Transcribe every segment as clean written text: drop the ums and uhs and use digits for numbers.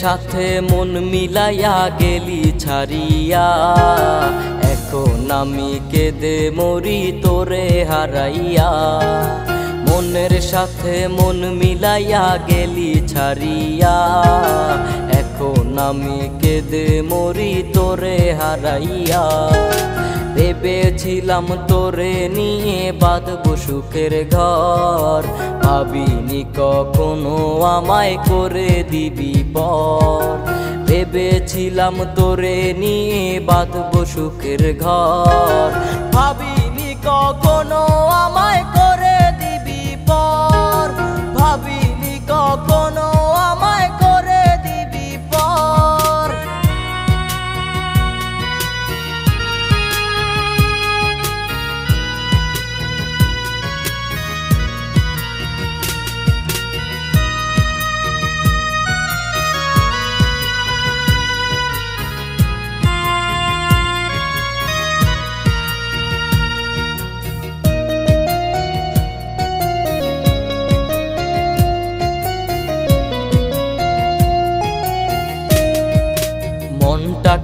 साथे मन मिलाया गेली छाड़िया एखोन आमी केदे मरि तोरे हाराइया। मनेर साथे मन मिलाया गेली छाड़िया एखोन आमी केदे मरि तोरे हाराइया। भेबेछिलाम तोरे निये बाँधबो सुखेर घर, भाबिनी कखनो आमाय करे दिबी पर। भेबेछिलाम तोरे निये बाँधबो सुखेर घर, भाबिनी कखनो आमाय करे दिबी पर। भाबिनी कखनो आमाय करे दिबी पर।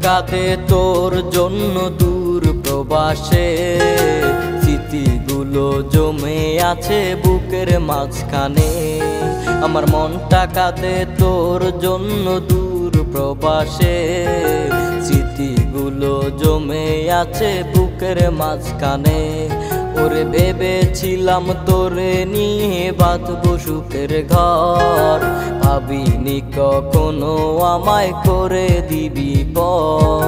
কাঁদে তোর জন্য দূর প্রবাসে, স্মৃতিগুলো জমে আছে বুকের মাঝখানে। আমার মনটা কাঁদে তোর জন্য দূর প্রবাসে, স্মৃতিগুলো জমে আছে বুকের মাঝখানে। ওরে ভেবেছিলাম তোরে নিয়ে বাঁধবো সুখের ঘর, ভাবিনি কখনো আমায় করে দিবি পর।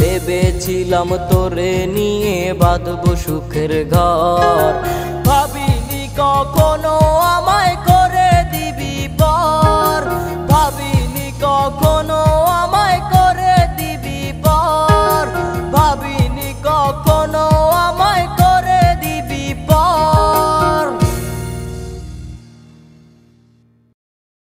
ভেবেছিলাম তোরে নিয়ে বাঁধবো সুখের ঘর, ভাবিনি কখনো আমায়।